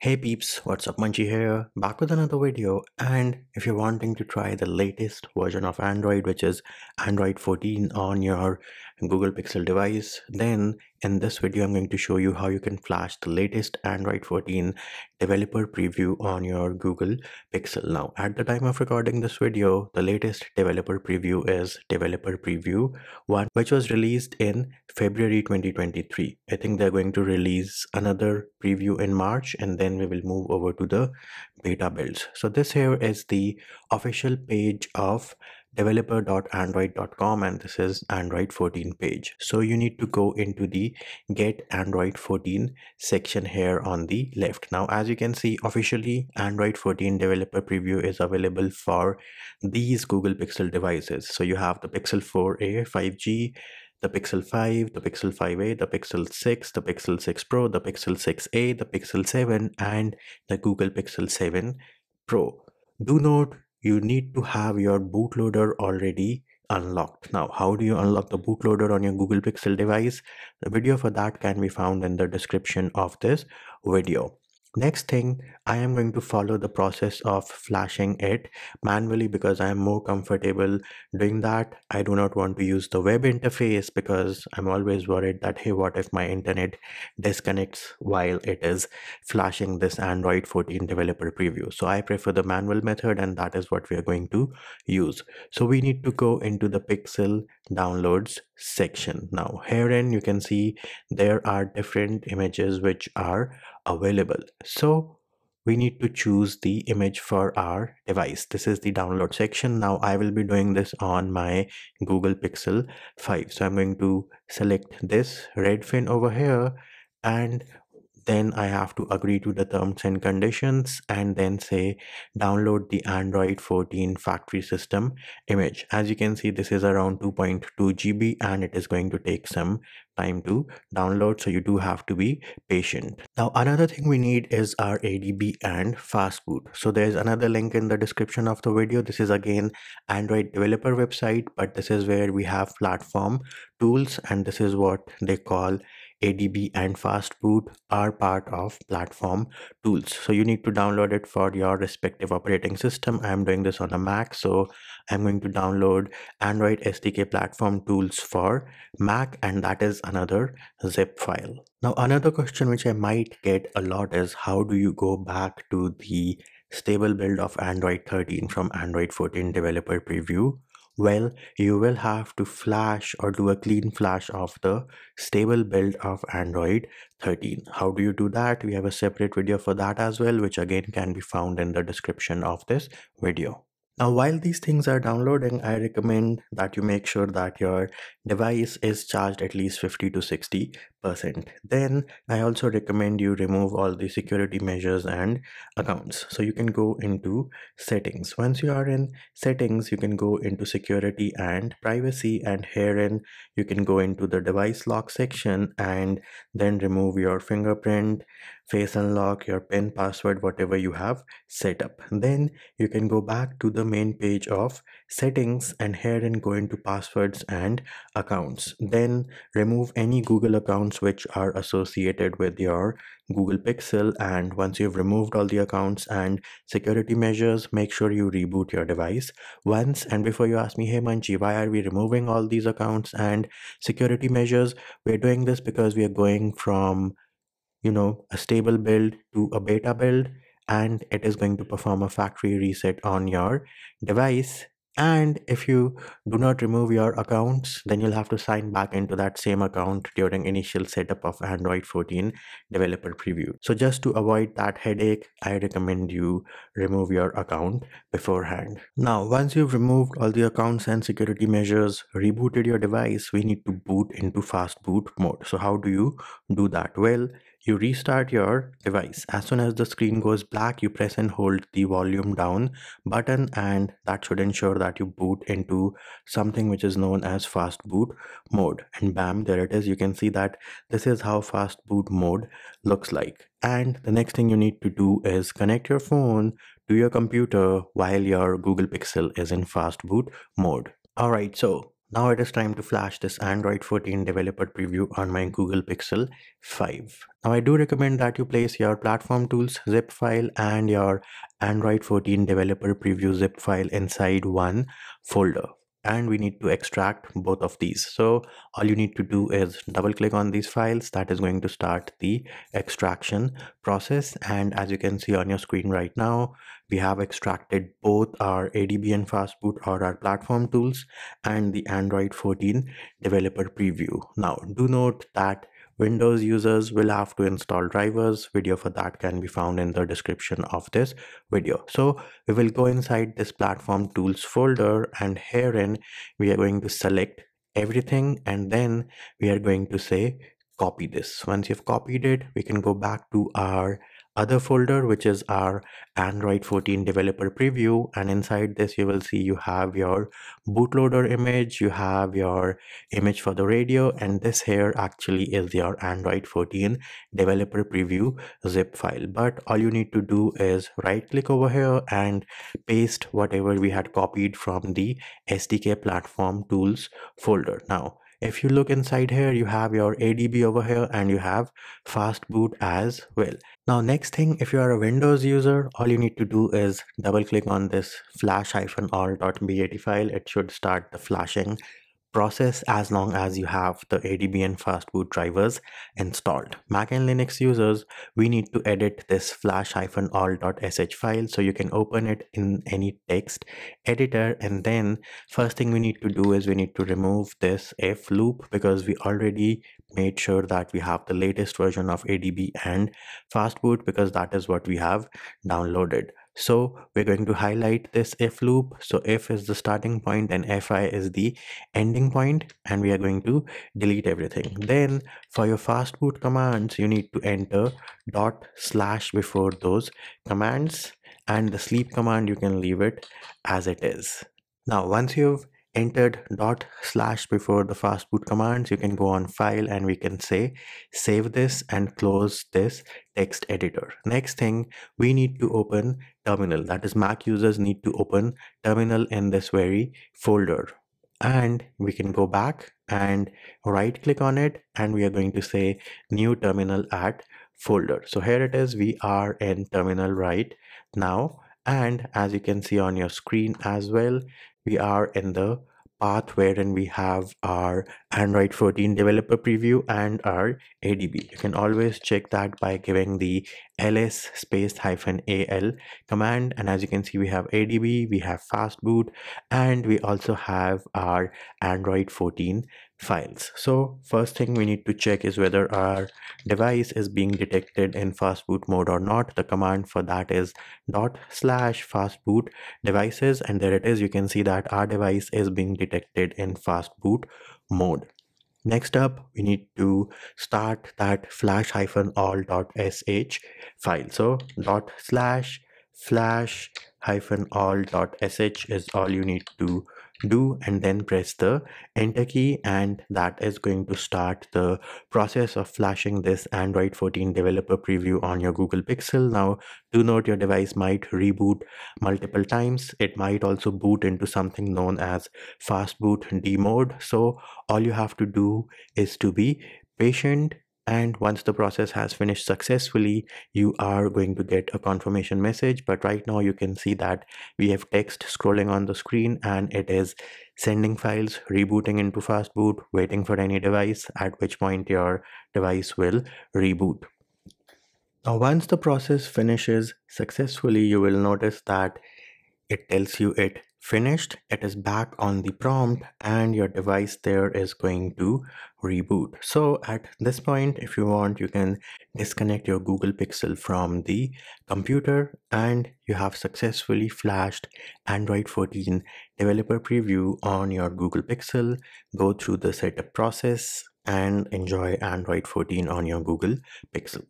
Hey peeps, what's up, Munchie here, back with another video. And if you're wanting to try the latest version of Android, which is Android 14 on your Google Pixel device, then in this video I'm going to show you how you can flash the latest Android 14 developer preview on your Google Pixel. Now at the time of recording this video, the latest developer preview is developer preview 1, which was released in February 2023. I think they're going to release another preview in March, and then we will move over to the beta builds. So this here is the official page of developer.android.com, and this is Android 14 page. So you need to go into the Get Android 14 section here on the left. Now as you can see, officially Android 14 developer preview is available for these Google Pixel devices. So you have the Pixel 4a 5G, the Pixel 5, the Pixel 5a, the Pixel 6, the Pixel 6 Pro, the Pixel 6a, the Pixel 7, and the Google Pixel 7 Pro. Do note, you need to have your bootloader already unlocked. Now, how do you unlock the bootloader on your Google Pixel device? The video for that can be found in the description of this video. Next thing, I am going to follow the process of flashing it manually because I am more comfortable doing that. I do not want to use the web interface because I'm always worried that, hey, what if my internet disconnects while it is flashing this Android 14 developer preview. So I prefer the manual method, and that is what we are going to use. So we need to go into the Pixel downloads section. Now herein you can see there are different images which are available, so we need to choose the image for our device. This is the download section. Now I will be doing this on my Google Pixel 5, so I'm going to select this Redfin over here, and then I have to agree to the terms and conditions, and then say download the Android 14 factory system image. As you can see, this is around 2.2 GB and it is going to take some time to download, so you do have to be patient. Now another thing we need is our ADB and fastboot. So there's another link in the description of the video. This is again Android developer website, but this is where we have platform tools, and this is what they call ADB and fastboot are part of platform tools. So you need to download it for your respective operating system. I am doing this on a Mac, so I'm going to download Android SDK platform tools for Mac, and that is another zip file. Now another question which I might get a lot is, how do you go back to the stable build of Android 13 from Android 14 developer preview? Well, you will have to flash or do a clean flash of the stable build of Android 13. How do you do that? We have a separate video for that as well, which again can be found in the description of this video. Now while these things are downloading, I recommend that you make sure that your device is charged at least 50 to 60%. Then I also recommend you remove all the security measures and accounts. So you can go into settings. Once you are in settings, you can go into security and privacy, and herein you can go into the device lock section and then remove your fingerprint, face unlock, your PIN, password, whatever you have set up. Then you can go back to the main page of settings, and herein go into passwords and accounts. Then remove any Google accounts which are associated with your Google Pixel, and once you've removed all the accounts and security measures, make sure you reboot your device once. And before you ask me, hey Munchie, why are we removing all these accounts and security measures? We're doing this because we are going from, you know, a stable build to a beta build, and it is going to perform a factory reset on your device. And if you do not remove your accounts, then you'll have to sign back into that same account during initial setup of Android 14 developer preview. So just to avoid that headache, I recommend you remove your account beforehand. Now, once you've removed all the accounts and security measures, rebooted your device, we need to boot into fast boot mode. So how do you do that? Well, you restart your device. As soon as the screen goes black, you press and hold the volume down button, and that should ensure that you boot into something which is known as fast boot mode. And bam, there it is. You can see that this is how fast boot mode looks like. And the next thing you need to do is connect your phone to your computer while your Google Pixel is in fast boot mode. All right, so Now it is time to flash this Android 14 developer preview on my Google Pixel 5. Now I do recommend that you place your platform tools zip file and your Android 14 developer preview zip file inside one folder. And we need to extract both of these. So all you need to do is double click on these files. That is going to start the extraction process. And as you can see on your screen right now, we have extracted both our ADB and fastboot or our platform tools and the Android 14 developer preview. Now do note that Windows users will have to install drivers. Video for that can be found in the description of this video. So we will go inside this platform tools folder, and herein we are going to select everything, and then we are going to say copy this. Once you've copied it, we can go back to our other folder, which is our Android 14 developer preview, and inside this you will see you have your bootloader image, you have your image for the radio, and this here actually is your Android 14 developer preview zip file. But all you need to do is right click over here and paste whatever we had copied from the SDK platform tools folder. Now if you look inside here, you have your ADB over here and you have fastboot as well. Now next thing, if you are a Windows user, all you need to do is double click on this flash-all.bat file. It should start the flashing process as long as you have the ADB and fastboot drivers installed. Mac and Linux users, we need to edit this flash-all.sh file, so you can open it in any text editor, and then first thing we need to do is we need to remove this if loop, because we already made sure that we have the latest version of ADB and fastboot, because that is what we have downloaded. So we're going to highlight this if loop. So if is the starting point and fi is the ending point, and we are going to delete everything. Then for your fastboot commands, you need to enter dot slash before those commands, and the sleep command you can leave it as it is. Now once you've entered dot slash before the fastboot commands, you can go on file and we can say save this and close this text editor. Next thing, we need to open terminal. That is, Mac users need to open terminal in this very folder, and we can go back and right click on it, and we are going to say new terminal at folder. So here it is, we are in terminal right now, and as you can see on your screen as well, we are in the path wherein we have our Android 14 developer preview and our ADB. You can always check that by giving the ls space -al command, and as you can see we have ADB, we have fastboot, and we also have our Android 14 files. So first thing we need to check is whether our device is being detected in fastboot mode or not. The command for that is dot slash fastboot devices, and there it is. You can see that our device is being detected in fastboot mode. Next up, we need to start that flash-all.sh file. So dot slash flash-all.sh is all you need to do, and then press the enter key, and that is going to start the process of flashing this Android 14 developer preview on your Google Pixel. Now do note, your device might reboot multiple times. It might also boot into something known as fastboot D mode, so all you have to do is to be patient. And once the process has finished successfully, you are going to get a confirmation message. But right now you can see that we have text scrolling on the screen, and it is sending files, rebooting into fastboot, waiting for any device, at which point your device will reboot. Now, once the process finishes successfully, you will notice that it tells you it finished. It is back on the prompt, and your device there is going to reboot. So at this point, if you want, you can disconnect your Google Pixel from the computer, and you have successfully flashed Android 14 developer preview on your Google Pixel. Go through the setup process and enjoy Android 14 on your Google Pixel.